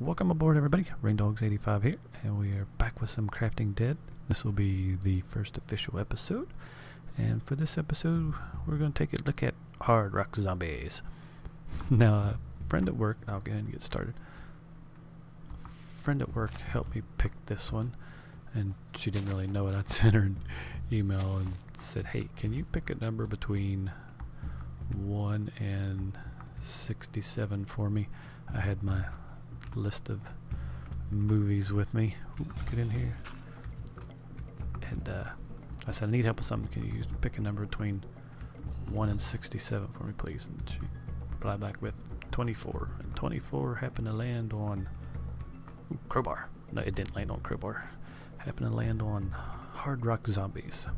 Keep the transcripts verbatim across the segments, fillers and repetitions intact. Welcome aboard, everybody. Raindogs eighty-five here, and we are back with some Crafting Dead. This will be the first official episode, and for this episode we're going to take a look at Hard Rock Zombies. Now, a friend at work, I'll go ahead and get started. A friend at work helped me pick this one, and she didn't really know it. I sent her an email and said, hey, can you pick a number between one and sixty-seven for me? I had my list of movies with me. Ooh, get in here. And uh, I said, I need help with something. Can you pick a number between one and sixty-seven for me, please? And she replied back with twenty-four. And twenty-four happened to land on ooh, Crowbar. No, it didn't land on Crowbar. Happened to land on Hard Rock Zombies.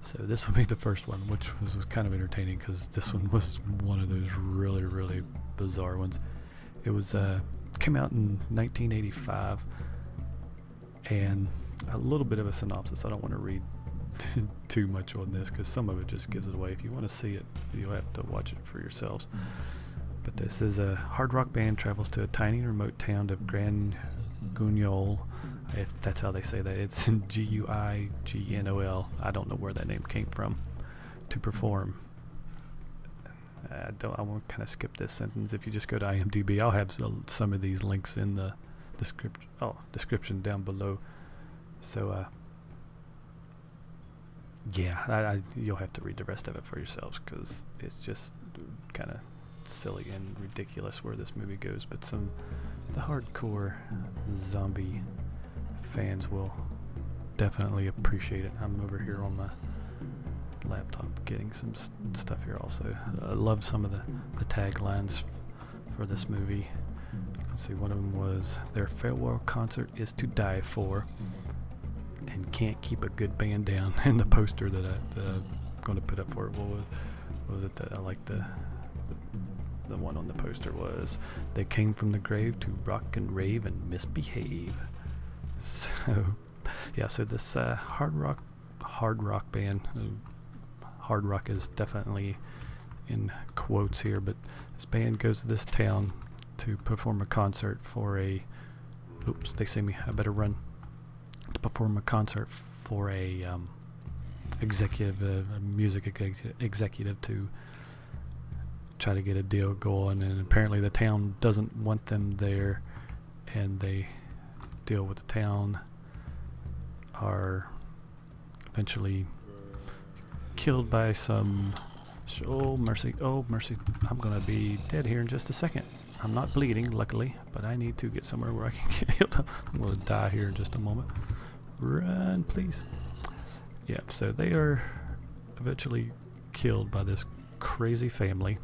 So this will be the first one, which was, was kind of entertaining because this one was one of those really, really bizarre ones. It was uh, came out in nineteen eighty-five, and a little bit of a synopsis. I don't want to read too much on this because some of it just gives it away. If you want to see it, you'll have to watch it for yourselves. But this is a hard rock band travels to a tiny remote town of Grand Guignol, if that's how they say that. It's G U I G N O L. I don't know where that name came from. To perform. I don't. I won't kind of skip this sentence. If you just go to I M D B, I'll have some of these links in the description. Oh, description down below. So, uh, yeah, I, I, you'll have to read the rest of it for yourselves because it's just kind of silly and ridiculous where this movie goes. But some the hardcore zombie fans will definitely appreciate it. I'm over here on my laptop getting some st stuff here also. I love some of the, the taglines for this movie. Let's see, one of them was, their farewell concert is to die for and can't keep a good band down. And the poster that, I, that I'm going to put up for it, what was, what was it that I like the the one on the poster was, they came from the grave to rock and rave and misbehave. So, yeah, so this uh, hard rock hard rock band, uh, hard rock is definitely in quotes here, but this band goes to this town to perform a concert for a, oops, they see me, I better run, to perform a concert for a um, executive, uh, a music ex executive to try to get a deal going, and apparently the town doesn't want them there, and they deal with the town, are eventually killed by some, oh mercy, oh mercy, I'm gonna be dead here in just a second. I'm not bleeding, luckily, but I need to get somewhere where I can get healed up. I'm gonna die here in just a moment. Run, please. Yeah, so they are eventually killed by this crazy family.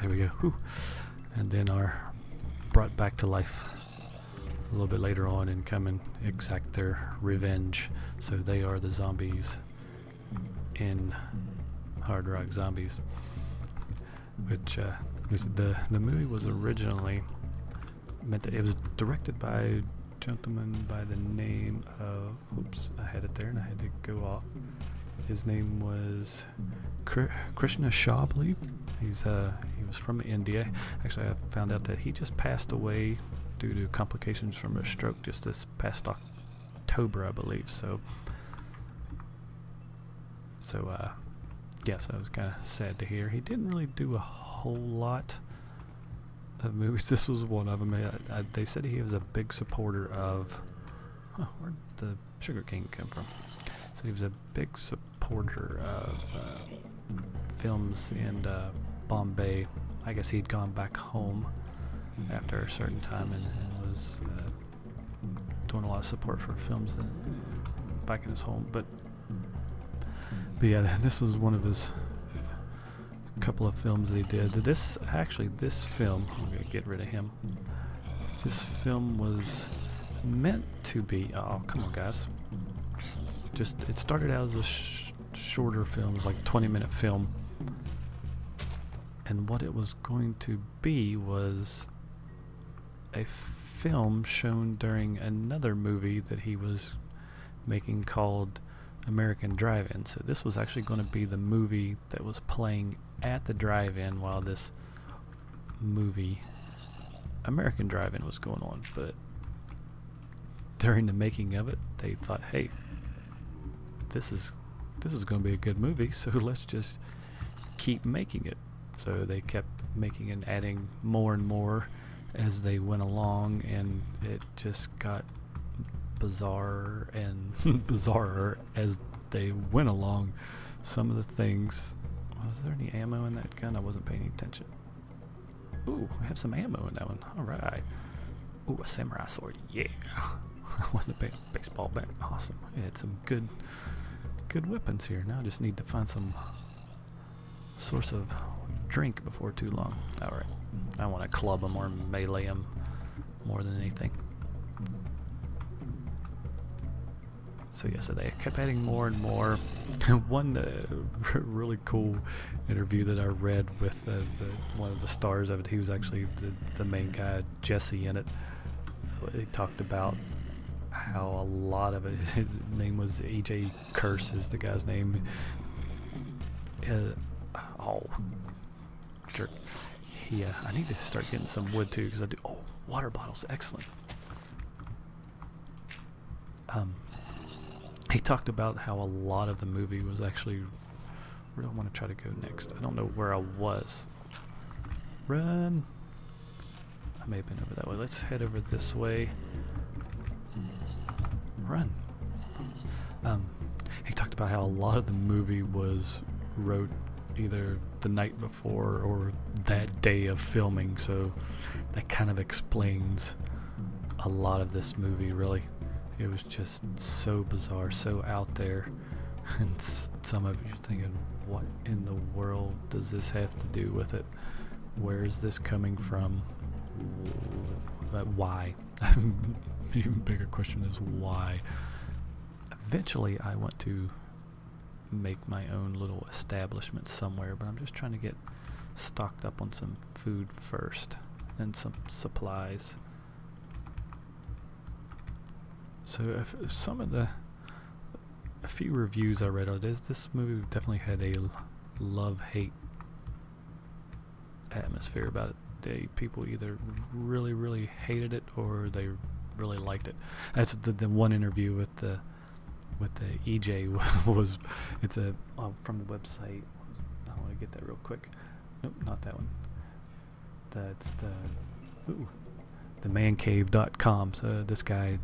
There we go. Whew. And then are brought back to life a little bit later on and come and exact their revenge. So they are the zombies in Hard Rock Zombies, which uh, the the movie was originally meant to, it was directed by a gentleman by the name of, oops, I had it there and I had to go off. His name was Krishna Shah, I believe. He's uh he was from India. Actually, I found out that he just passed away due to complications from a stroke just this past October, I believe. So, so uh, yes, I was kind of sad to hear. He didn't really do a whole lot of movies. This was one of them. I, I, they said he was a big supporter of. Huh, where'd the Sugar King come from? So he was a big supporter of uh, films in uh, Bombay. I guess he'd gone back home after a certain time and, and was uh, doing a lot of support for films that, uh, back in his home, but but yeah, this was one of his couple of films that he did. This actually, this film, I'm gonna get rid of him. This film was meant to be. Oh, come on, guys! Just it started out as a sh shorter film, like twenty-minute film, and what it was going to be was a film shown during another movie that he was making called American Drive-In. So this was actually going to be the movie that was playing at the drive-in while this movie American Drive-In was going on, but during the making of it, they thought, hey, this is this is going to be a good movie, so let's just keep making it. So they kept making and adding more and more as they went along, and it just got bizarre and bizarrer as they went along. Some of the things... Was there any ammo in that gun? I wasn't paying any attention. Ooh, I have some ammo in that one. Alright. Ooh, a samurai sword. Yeah. I wasn't paying baseball bat. Awesome. I had some good, good weapons here. Now I just need to find some source of drink before too long. Alright. I want to club them or melee them more than anything. So yeah, so they kept adding more and more. One uh, really cool interview that I read with uh, the, one of the stars of it, he was actually the, the main guy, Jesse, in it. He talked about how a lot of it, his name was E J Curse is the guy's name. Uh, oh, jerk. Yeah, I need to start getting some wood too, because I do, oh, water bottles, excellent. Um. He talked about how a lot of the movie was actually... Where do I want to try to go next? I don't know where I was. Run! I may have been over that way. Let's head over this way. Run! Um, he talked about how a lot of the movie was wrote either the night before or that day of filming, so that kind of explains a lot of this movie, really. It was just so bizarre, so out there, and some of you are thinking, what in the world does this have to do with it? Where is this coming from? But why? Even bigger question is why? Eventually I want to make my own little establishment somewhere, but I'm just trying to get stocked up on some food first and some supplies. So if, if some of the a few reviews I read on this, this movie definitely had a love-hate atmosphere about it. They, people either really, really hated it or they really liked it. That's the, the one interview with the with the E J was it's a oh, from the website. I want to get that real quick. Nope, not that one. That's the ooh, the man cave dot com. So this guy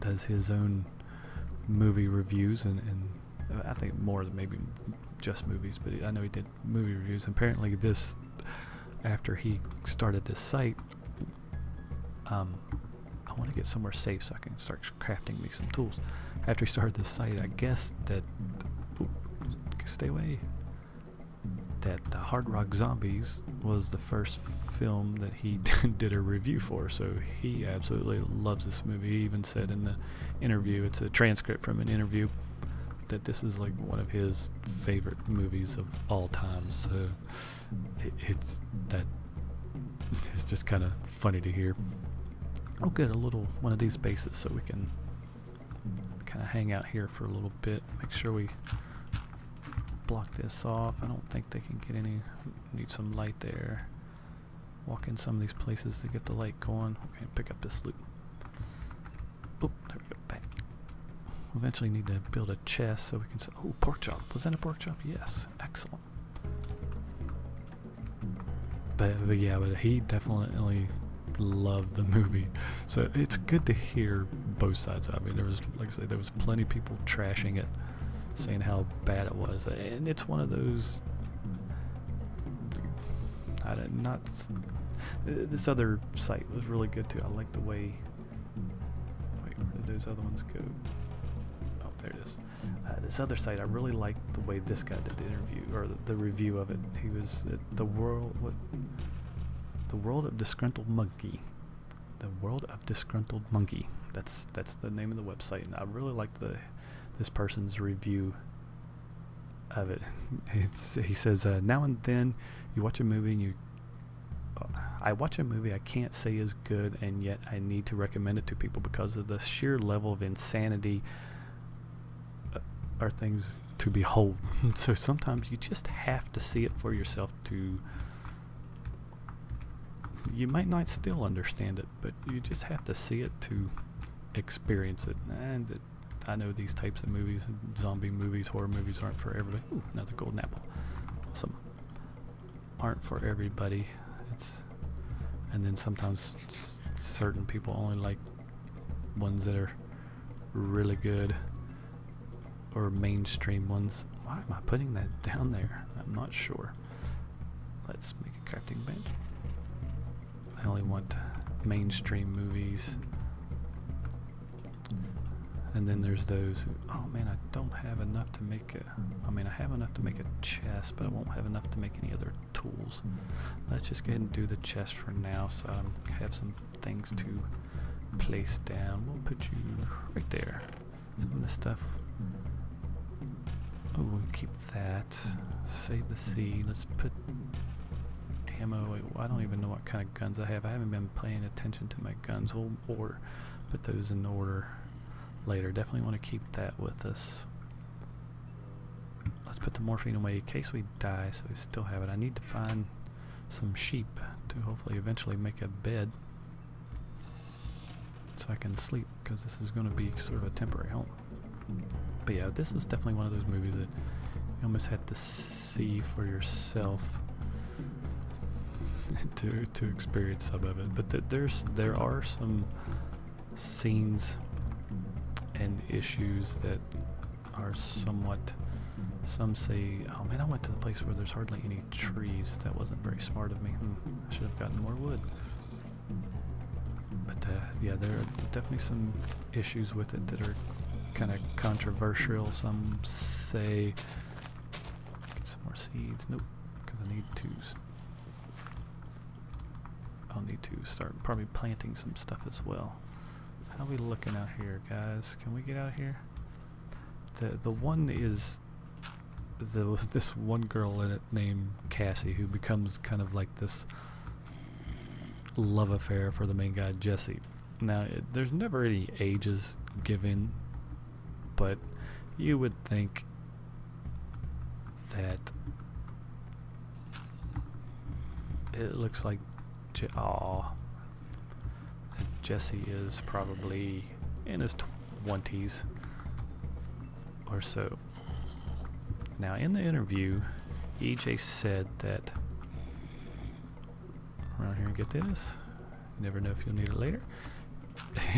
does his own movie reviews, and, and I think more than maybe just movies, but I know he did movie reviews. Apparently this, after he started this site, um, I want to get somewhere safe so I can start crafting me some tools. After he started this site, I guess that, ooh, stay away, that the Hard Rock Zombies was the first film that he did a review for, so he absolutely loves this movie. He even said in the interview, it's a transcript from an interview, that this is like one of his favorite movies of all time, so it, it's that it's just kind of funny to hear. I'll get a little one of these bases so we can kind of hang out here for a little bit, make sure we block this off. I don't think they can get any. Need some light there. Walk in some of these places to get the light going. Okay, pick up this loot. Boop, there we go. Back. We'll eventually need to build a chest so we can. Oh, pork chop. Was that a pork chop? Yes. Excellent. But, but yeah, but he definitely loved the movie. So it's good to hear both sides. I mean, there was, like I said, there was plenty of people trashing it, saying how bad it was, and it's one of those. I did not. This other site was really good too. I like the way. Wait, where did those other ones go? Oh, there it is. Uh, this other site, I really liked the way this guy did the interview or the, the review of it. He was uh, the world. What? The world of Disgruntled Monkey. The world of Disgruntled Monkey. That's that's the name of the website, and I really liked the. This person's review of it. It's, he says, uh, now and then you watch a movie and you uh, I watch a movie I can't say is good, and yet I need to recommend it to people because of the sheer level of insanity uh, are things to behold. So sometimes you just have to see it for yourself to you might not still understand it, but you just have to see it to experience it. And it, I know these types of movies, zombie movies, horror movies, aren't for everybody. Ooh, another golden apple. Awesome. Aren't for everybody. It's, and then sometimes s certain people only like ones that are really good, or mainstream ones. Why am I putting that down there? I'm not sure. Let's make a crafting bench. I only want mainstream movies. And then there's those who, oh man, I don't have enough to make a, I mean I have enough to make a chest, but I won't have enough to make any other tools. Let's just go ahead and do the chest for now, so I have some things to place down. We'll put you right there. Some of this stuff. Oh, we'll keep that. Save the seed. Let's put ammo. I don't even know what kind of guns I have. I haven't been paying attention to my guns. We'll order, put those in order later. Definitely want to keep that with us. Let's put the morphine away in case we die, so we still have it. I need to find some sheep to hopefully eventually make a bed so I can sleep, because this is going to be sort of a temporary home. But yeah, this is definitely one of those movies that you almost have to see for yourself to to experience some of it. But th there's there are some scenes and issues that are somewhat, some say, oh man, I went to the place where there's hardly any trees. That wasn't very smart of me. Hmm, I should have gotten more wood. But uh, yeah, there are definitely some issues with it that are kind of controversial. Some say, get some more seeds. Nope, because I need to. St I'll need to start probably planting some stuff as well. How are we looking out here, guys? Can we get out of here? The the one is the this one girl in it named Cassie, who becomes kind of like this love affair for the main guy Jesse. Now it, there's never any ages given, but you would think that it looks like Je aw, that Jesse is probably in his twenties or so. Now in the interview, E J said that, around here and get this, you never know if you'll need it later.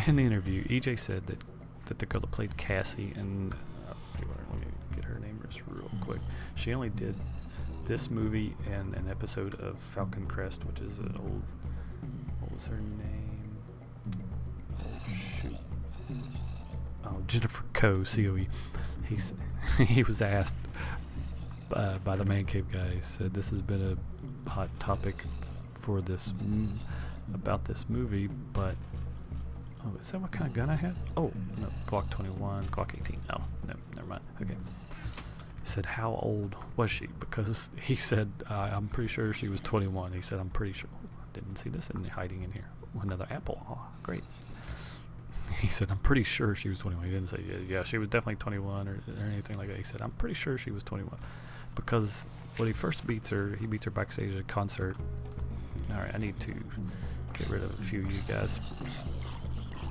In the interview, E J said that that the girl that played Cassie, and uh, let me get her name just real quick. She only did this movie and an episode of Falcon Crest, which is an old. What was her name? Oh shoot! Oh, Jennifer Coe, C O E. He's he was asked uh, by the Man Cave guy. He said this has been a hot topic for this m about this movie, but. Oh, is that what kind of gun I had? Oh, no, Glock twenty-one, Glock eighteen. Oh, no, never mind. Okay. He said, how old was she? Because he said, uh, I'm pretty sure she was twenty-one. He said, I'm pretty sure. Didn't see this in hiding in here. Another apple. Oh, great. He said, I'm pretty sure she was twenty-one. He didn't say, yeah, yeah she was definitely twenty-one or, or anything like that. He said, I'm pretty sure she was twenty-one. Because when he first beats her, he beats her backstage at a concert. All right, I need to get rid of a few of you guys.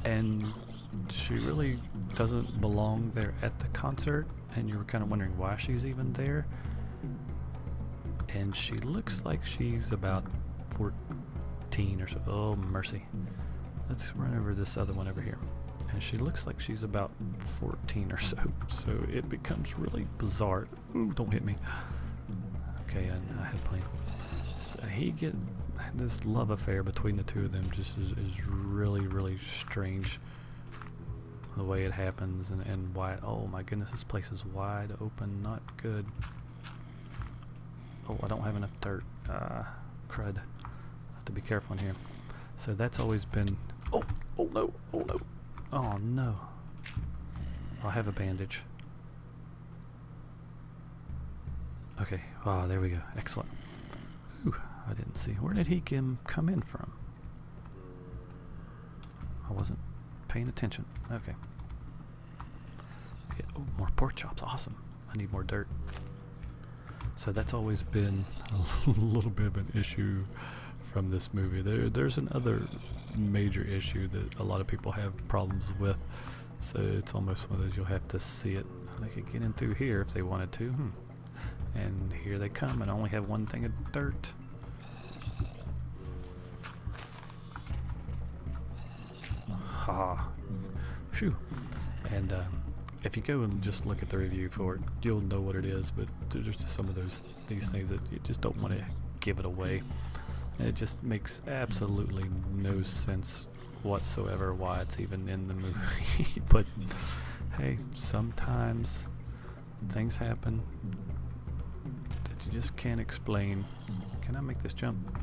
And she really doesn't belong there at the concert, and you were kind of wondering why she's even there. And she looks like she's about fourteen or so. Oh mercy, let's run over this other one over here. And she looks like she's about fourteen or so, so it becomes really bizarre. Ooh, don't hit me. Okay, I, I had a plan. So he get this love affair between the two of them just is, is really really strange, the way it happens, and, and why. Oh my goodness, this place is wide open. Not good. Oh, I don't have enough dirt. Uh, crud, have to be careful in here. So that's always been, oh oh no, oh no, oh no. I'll have a bandage. Okay, oh there we go, excellent. Ooh, I didn't see. Where did he come in from? I wasn't paying attention. Okay. Yeah, oh, more pork chops. Awesome. I need more dirt. So that's always been a little bit of an issue from this movie. There, there's another major issue that a lot of people have problems with, so it's almost one of those you'll have to see it. They could get in through here if they wanted to. Hmm. And here they come, and I only have one thing of dirt. Ha! Phew! And uh, if you go and just look at the review for it, you'll know what it is. But there's just some of those these things that you just don't want to give it away. And it just makes absolutely no sense whatsoever why it's even in the movie. But hey, sometimes things happen that you just can't explain. Can I make this jump?